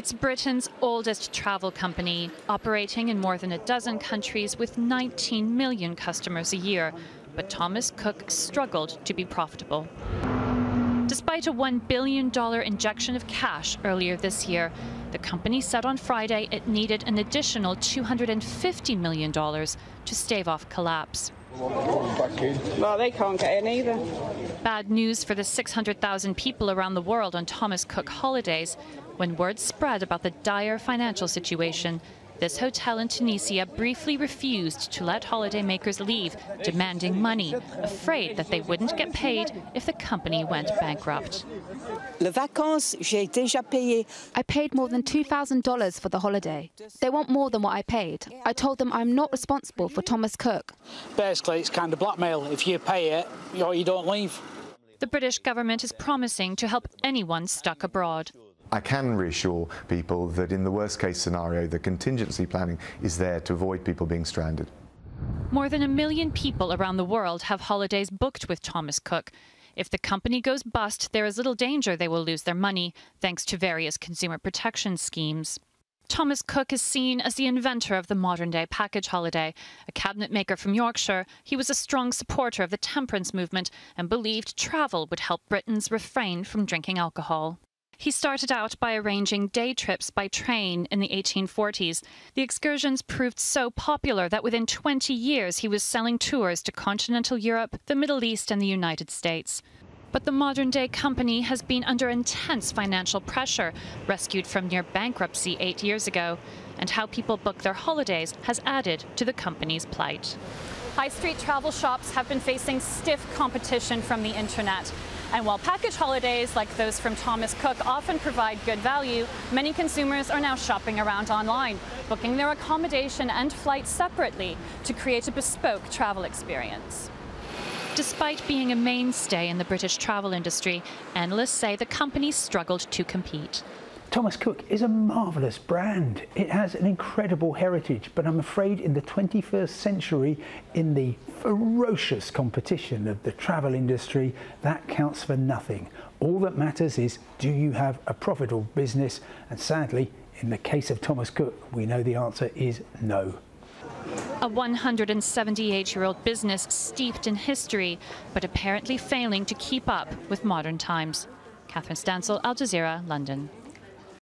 It's Britain's oldest travel company, operating in more than a dozen countries with 19 million customers a year. But Thomas Cook struggled to be profitable. Despite a $1 billion injection of cash earlier this year, the company said on Friday it needed an additional $250 million to stave off collapse. Well, they can't get in either. Bad news for the 600,000 people around the world on Thomas Cook holidays. When word spread about the dire financial situation, this hotel in Tunisia briefly refused to let holidaymakers leave, demanding money, afraid that they wouldn't get paid if the company went bankrupt. I paid more than $2,000 for the holiday. They want more than what I paid. I told them I'm not responsible for Thomas Cook. Basically, it's kind of blackmail. If you pay it, you don't leave. The British government is promising to help anyone stuck abroad. I can reassure people that in the worst-case scenario, the contingency planning is there to avoid people being stranded. More than 1 million people around the world have holidays booked with Thomas Cook. If the company goes bust, there is little danger they will lose their money, thanks to various consumer protection schemes. Thomas Cook is seen as the inventor of the modern-day package holiday. A cabinet maker from Yorkshire, he was a strong supporter of the temperance movement and believed travel would help Britons refrain from drinking alcohol. He started out by arranging day trips by train in the 1840s. The excursions proved so popular that within 20 years he was selling tours to continental Europe, the Middle East and the United States. But the modern-day company has been under intense financial pressure, rescued from near bankruptcy 8 years ago. And how people book their holidays has added to the company's plight. High street travel shops have been facing stiff competition from the internet. And while package holidays like those from Thomas Cook often provide good value, many consumers are now shopping around online, booking their accommodation and flight separately to create a bespoke travel experience. Despite being a mainstay in the British travel industry, analysts say the company struggled to compete. Thomas Cook is a marvellous brand. It has an incredible heritage, but I'm afraid in the 21st century, in the ferocious competition of the travel industry, that counts for nothing. All that matters is, do you have a profitable business? And sadly, in the case of Thomas Cook, we know the answer is no. A 178-year-old business steeped in history, but apparently failing to keep up with modern times. Catherine Stancl, Al Jazeera, London.